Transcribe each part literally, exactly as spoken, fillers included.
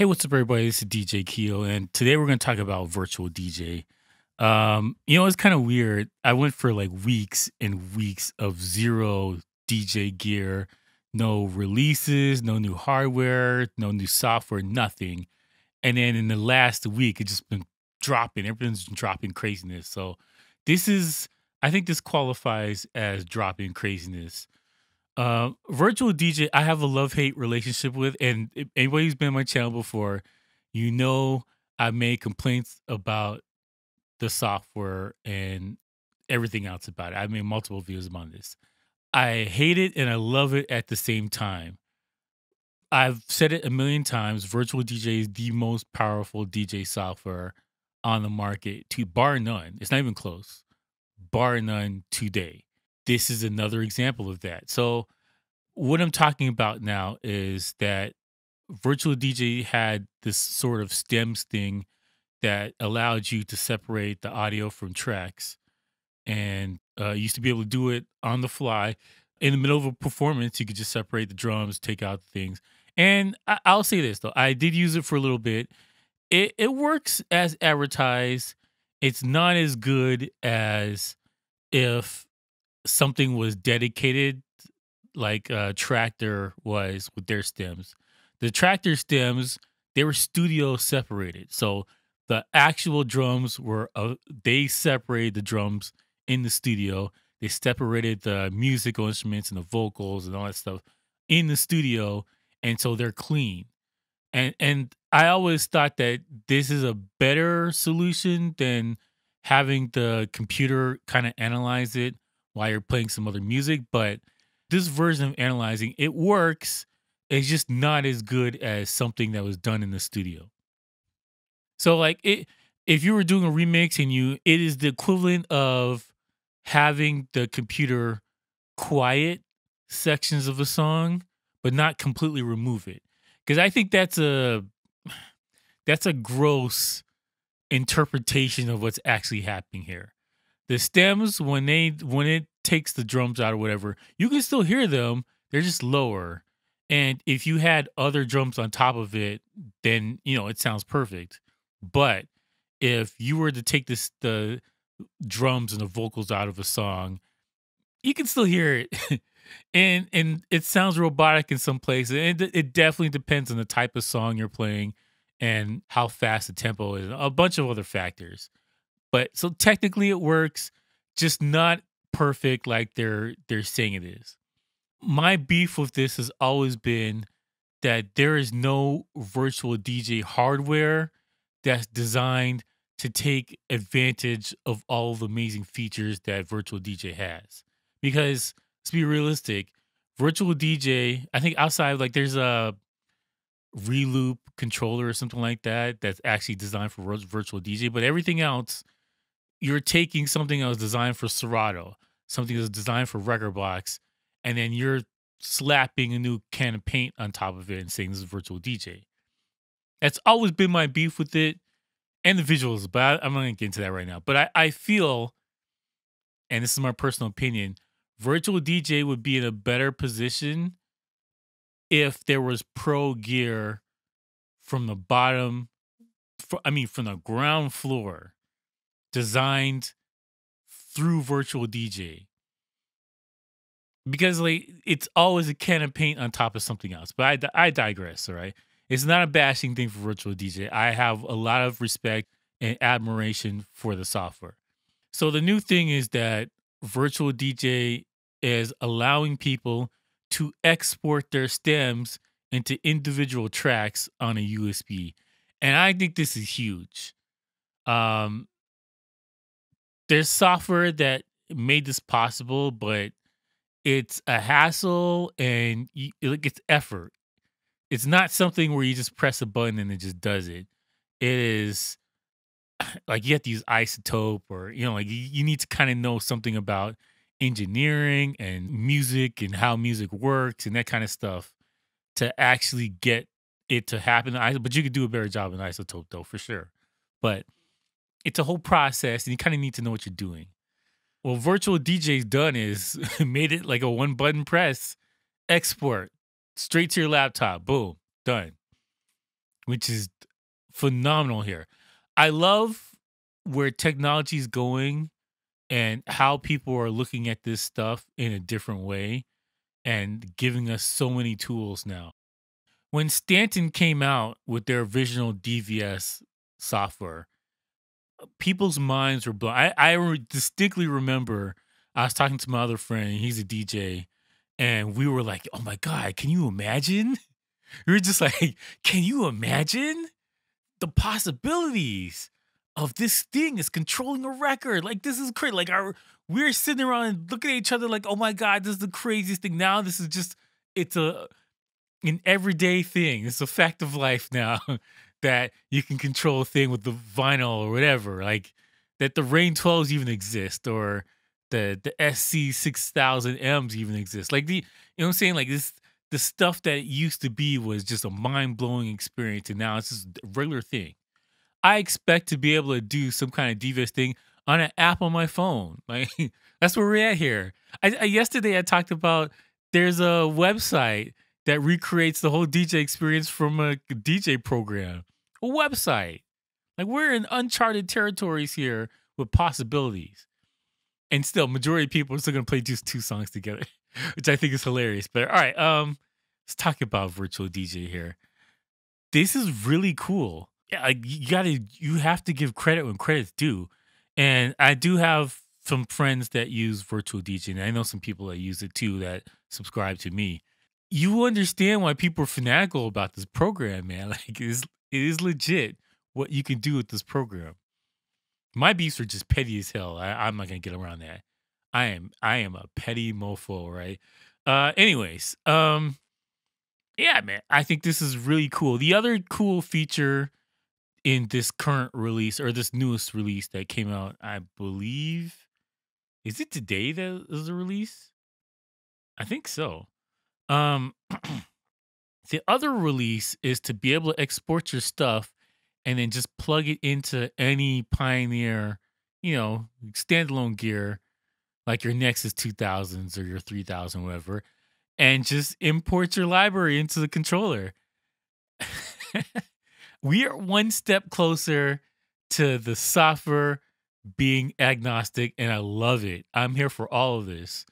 Hey, what's up, everybody? This is D J Keo, and today we're going to talk about virtual D J. Um, you know, it's kind of weird. I went for like weeks and weeks of zero D J gear, no releases, no new hardware, no new software, nothing. And then in the last week, it's just been dropping. Everything's been dropping craziness. So this is, I think this qualifies as dropping craziness. Uh, virtual D J, I have a love-hate relationship with, and if anybody who's been on my channel before, you know I made complaints about the software and everything else about it. I made multiple videos about this. I hate it and I love it at the same time. I've said it a million times, virtual D J is the most powerful D J software on the market, to bar none. It's not even close, bar none today. This is another example of that. So what I'm talking about now is that virtual D J had this sort of stems thing that allowed you to separate the audio from tracks. And uh, you used to be able to do it on the fly. In the middle of a performance, you could just separate the drums, take out the things. And I I'll say this, though. I did use it for a little bit. It, it works as advertised. It's not as good as if something was dedicated, like uh, Traktor was with their stems. The Traktor stems, they were studio separated. So the actual drums were, uh, they separated the drums in the studio. They separated the musical instruments and the vocals and all that stuff in the studio. And so they're clean. And, and I always thought that this is a better solution than having the computer kind of analyze it while you're playing some other music. But this version of analyzing, it works. It's just not as good as something that was done in the studio. So like it, if you were doing a remix and you, it is the equivalent of having the computer quiet sections of a song, but not completely remove it. Cause I think that's a, that's a gross interpretation of what's actually happening here. The stems, when they when it takes the drums out or whatever, you can still hear them. They're just lower. And if you had other drums on top of it, then, you know, it sounds perfect. But if you were to take this, the drums and the vocals out of a song, you can still hear it. and and it sounds robotic in some places. And it definitely depends on the type of song you're playing and how fast the tempo is, a bunch of other factors. But so technically it works, just not perfect like they're they're saying it is. My beef with this has always been that there is no virtual D J hardware that's designed to take advantage of all the amazing features that virtual D J has. Because let's be realistic, virtual D J, I think outside, like there's a Reloop controller or something like that that's actually designed for virtual D J, but everything else, you're taking something that was designed for Serato, something that was designed for Rekordbox, and then you're slapping a new can of paint on top of it and saying this is virtual D J. That's always been my beef with it and the visuals, but I, I'm not going to get into that right now. But I, I feel, and this is my personal opinion, virtual D J would be in a better position if there was pro gear from the bottom, for, I mean, from the ground floor, designed through virtual D J. Because like it's always a can of paint on top of something else. But I, I digress, all right? It's not a bashing thing for virtual D J. I have a lot of respect and admiration for the software. So the new thing is that virtual D J is allowing people to export their stems into individual tracks on a U S B. And I think this is huge. Um, there's software that made this possible, but it's a hassle and you, it gets effort. It's not something where you just press a button and it just does it. It is like you have to use iZotope or, you know, like you, you need to kind of know something about engineering and music and how music works and that kind of stuff to actually get it to happen. But you could do a better job in iZotope, though, for sure. But it's a whole process, and you kind of need to know what you're doing. Well, virtual D J's done is made it like a one-button press, export, straight to your laptop, boom, done. which is phenomenal here. I love where technology is going and how people are looking at this stuff in a different way and giving us so many tools now. When Stanton came out with their original D V S software, people's minds were blown. I, I re- distinctly remember I was talking to my other friend, he's a D J, and we were like, oh my God, can you imagine? We were just like, can you imagine the possibilities of this thing is controlling a record? Like, this is crazy. Like, our, we're sitting around and looking at each other like, oh my God, this is the craziest thing. Now this is just, it's a, an everyday thing. It's a fact of life now that you can control a thing with the vinyl or whatever. Like, that the Rain twelves even exist, or the the S C six thousand M's even exist. Like, the, you know what I'm saying? Like, this, the stuff that it used to be was just a mind-blowing experience, and now it's just a regular thing. I expect to be able to do some kind of D V S thing on an app on my phone. Like, that's where we're at here. I, I, yesterday I talked about there's a website that recreates the whole D J experience from a D J program. A website. Like, we're in uncharted territories here with possibilities. And still, majority of people are still going to play just two songs together, which I think is hilarious. But all right, um, let's talk about virtual D J here. This is really cool. Like, you gotta, you have to give credit when credit's due. And I do have some friends that use virtual DJing. And I know some people that use it too that subscribe to me. You understand why people are fanatical about this program, man. Like, it is, it is legit what you can do with this program. My beefs are just petty as hell. I, I'm not gonna get around that. I am I am a petty mofo, right? Uh, anyways, um, yeah, man. I think this is really cool. The other cool feature in this current release, or this newest release that came out, I believe, is it today that is the release? I think so. Um, the other release is to be able to export your stuff and then just plug it into any Pioneer, you know, standalone gear, like your Nexus two thousands or your three thousand, whatever, and just import your library into the controller. We are one step closer to the software being agnostic, and I love it. I'm here for all of this.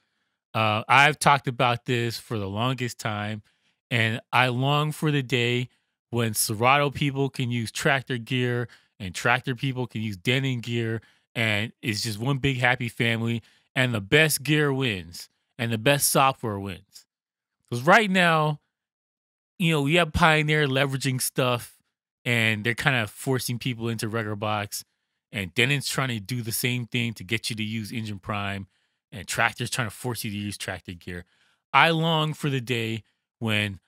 Uh, I've talked about this for the longest time, and I long for the day when Serato people can use Traktor gear and Traktor people can use Denon gear, and it's just one big happy family, and the best gear wins and the best software wins. Because right now, you know, we have Pioneer leveraging stuff, and they're kind of forcing people into Rekordbox, and Denon's trying to do the same thing to get you to use Engine Prime, and Traktor's trying to force you to use Traktor gear. I long for the day when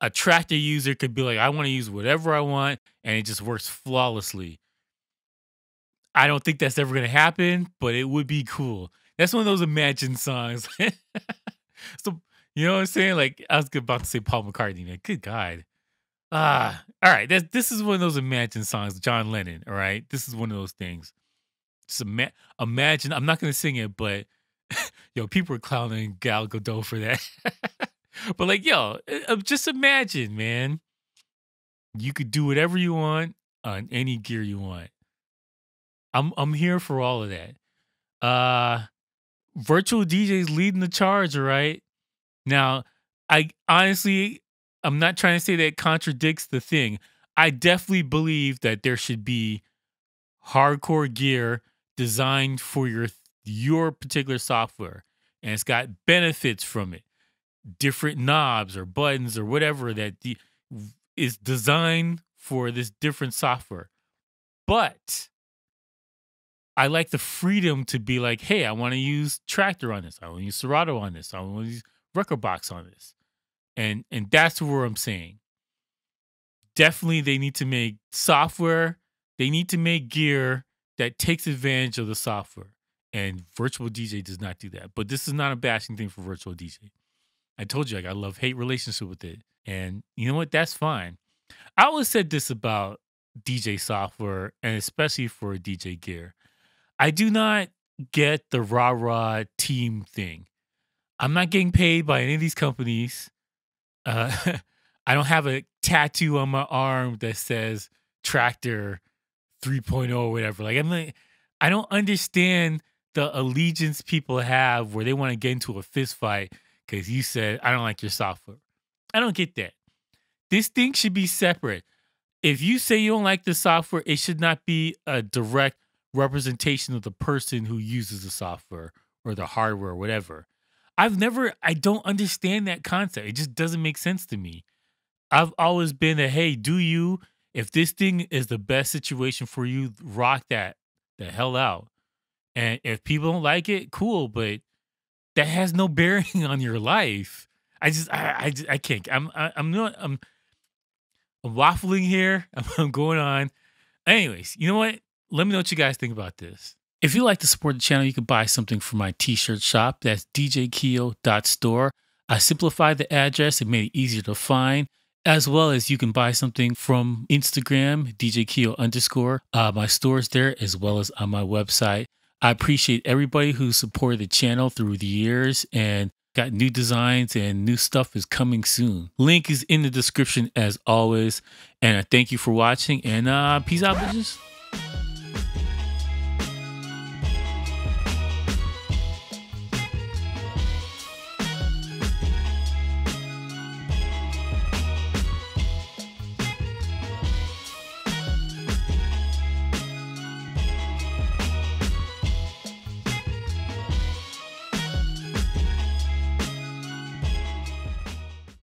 a Traktor user could be like, I want to use whatever I want, and it just works flawlessly. I don't think that's ever going to happen, but it would be cool. That's one of those imagined songs. So, you know what I'm saying? Like, I was about to say Paul McCartney. Like, good God. Ah, all right. That's, this is one of those imagined songs, John Lennon, all right? This is one of those things. Just ima imagine. I'm not going to sing it, but, yo, people are clowning Gal Gadot for that. But, like, yo, just imagine, man. You could do whatever you want on any gear you want. I'm I'm here for all of that. Uh, virtual D Js leading the charge, right? Now, I honestly, I'm not trying to say that it contradicts the thing. I definitely believe that there should be hardcore gear designed for your your particular software, and it's got benefits from it. Different knobs or buttons or whatever that de is designed for this different software. But I like the freedom to be like, hey, I want to use Traktor on this. I want to use Serato on this. I want to use Rekordbox on this. And and that's where I'm saying, definitely they need to make software. They need to make gear that takes advantage of the software. And virtual D J does not do that. But this is not a bashing thing for virtual D J. I told you, like, I love hate relationship with it. And you know what? That's fine. I always said this about D J software, and especially for D J gear. I do not get the rah-rah team thing. I'm not getting paid by any of these companies. Uh, I don't have a tattoo on my arm that says Traktor three point oh or whatever. Like, I'm like, I don't understand the allegiance people have where they want to get into a fist fight because you said, I don't like your software. I don't get that. This thing should be separate. If you say you don't like the software, it should not be a direct representation of the person who uses the software or the hardware or whatever. I've never, I don't understand that concept. It just doesn't make sense to me. I've always been a, hey, do you, if this thing is the best situation for you, rock that the hell out. And if people don't like it, cool, but that has no bearing on your life. I just, I, I, just, I can't, I'm, I, I'm not, I'm, I'm waffling here. I'm, I'm going on. Anyways, you know what? Let me know what you guys think about this. If you'd like to support the channel, you can buy something from my t-shirt shop. That's D J Keo dot store. I simplified the address and made it easier to find. As well as you can buy something from Instagram, D J Keo underscore. Uh, my store's there as well as on my website. I appreciate everybody who supported the channel through the years, and got new designs and new stuff is coming soon. Link is in the description as always. And I thank you for watching, and uh, peace out, bitches.